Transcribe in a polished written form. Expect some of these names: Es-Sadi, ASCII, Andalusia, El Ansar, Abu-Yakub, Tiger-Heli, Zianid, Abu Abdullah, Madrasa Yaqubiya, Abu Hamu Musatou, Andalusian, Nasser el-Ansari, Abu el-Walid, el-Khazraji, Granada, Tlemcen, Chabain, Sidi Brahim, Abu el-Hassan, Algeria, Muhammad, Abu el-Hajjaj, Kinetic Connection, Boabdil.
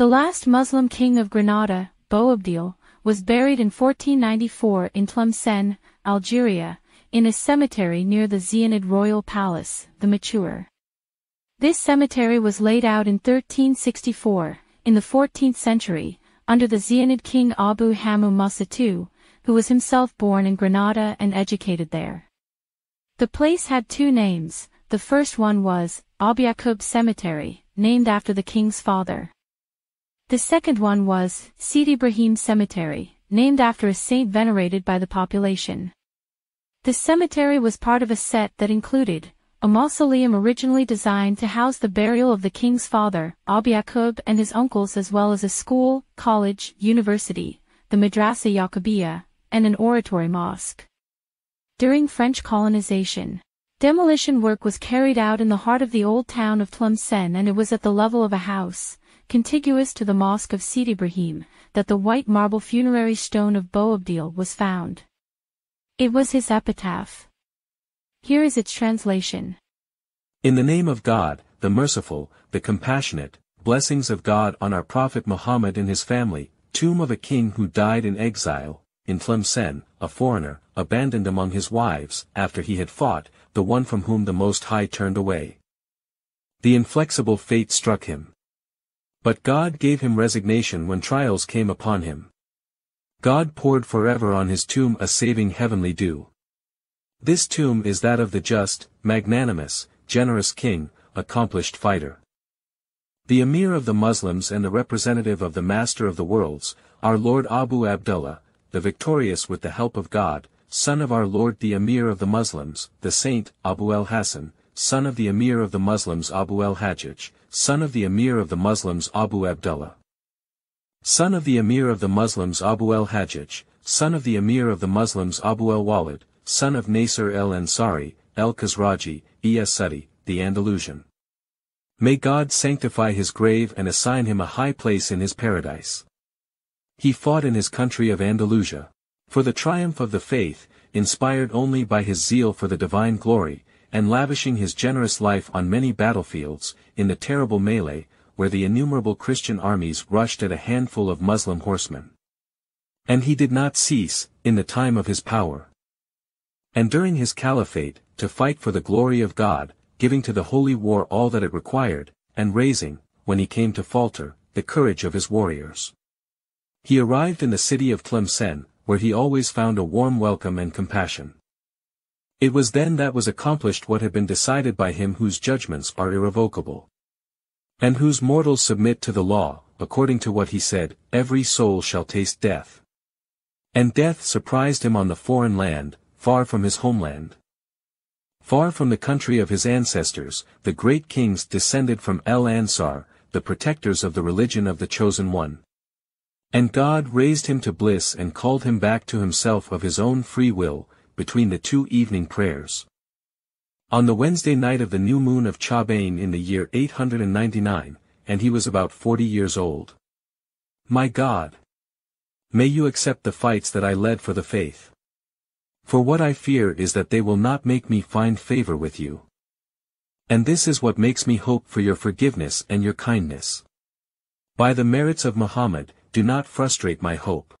The last Muslim king of Granada, Boabdil, was buried in 1494 in Tlemcen, Algeria, in a cemetery near the Zianid royal palace, the Mature. This cemetery was laid out in 1364, in the 14th century, under the Zianid king Abu Hamu Musatou, who was himself born in Granada and educated there. The place had two names. The first one was Abu-Yakub Cemetery, named after the king's father. The second one was Sidi Brahim Cemetery, named after a saint venerated by the population. The cemetery was part of a set that included a mausoleum originally designed to house the burial of the king's father, Abu-Yakub, and his uncles, as well as a school, college, university, the Madrasa Yaqubiya, and an oratory mosque. During French colonization, demolition work was carried out in the heart of the old town of Tlemcen, and it was at the level of a house, contiguous to the mosque of Sidi Brahim, that the white marble funerary stone of Boabdil was found. It was his epitaph. Here is its translation. In the name of God, the merciful, the compassionate, blessings of God on our Prophet Muhammad and his family, tomb of a king who died in exile, in Tlemcen, a foreigner, abandoned among his wives, after he had fought, the one from whom the Most High turned away. The inflexible fate struck him. But God gave him resignation when trials came upon him. God poured forever on his tomb a saving heavenly dew. This tomb is that of the just, magnanimous, generous king, accomplished fighter. The Emir of the Muslims and the representative of the Master of the Worlds, our Lord Abu Abdullah, the victorious with the help of God, son of our Lord the Emir of the Muslims, the saint, Abu el-Hassan, son of the Emir of the Muslims Abu el-Hajjaj, son of the Emir of the Muslims Abu Abdullah. Son of the Emir of the Muslims Abu el-Hajjaj, son of the Emir of the Muslims Abu el-Walid, son of Nasser el-Ansari, el-Khazraji, Es-Sadi, the Andalusian. May God sanctify his grave and assign him a high place in his paradise. He fought in his country of Andalusia, for the triumph of the faith, inspired only by his zeal for the divine glory, and lavishing his generous life on many battlefields, in the terrible melee, where the innumerable Christian armies rushed at a handful of Muslim horsemen. And he did not cease, in the time of his power, and during his caliphate, to fight for the glory of God, giving to the holy war all that it required, and raising, when he came to falter, the courage of his warriors. He arrived in the city of Tlemcen, where he always found a warm welcome and compassion. It was then that was accomplished what had been decided by him whose judgments are irrevocable, and whose mortals submit to the law, according to what he said, every soul shall taste death. And death surprised him on the foreign land, far from his homeland. Far from the country of his ancestors, the great kings descended from El Ansar, the protectors of the religion of the Chosen One. And God raised him to bliss and called him back to himself of his own free will, between the two evening prayers. On the Wednesday night of the new moon of Chabain in the year 899, and he was about 40 years old. My God! May you accept the fights that I led for the faith. For what I fear is that they will not make me find favor with you. And this is what makes me hope for your forgiveness and your kindness. By the merits of Muhammad, do not frustrate my hope.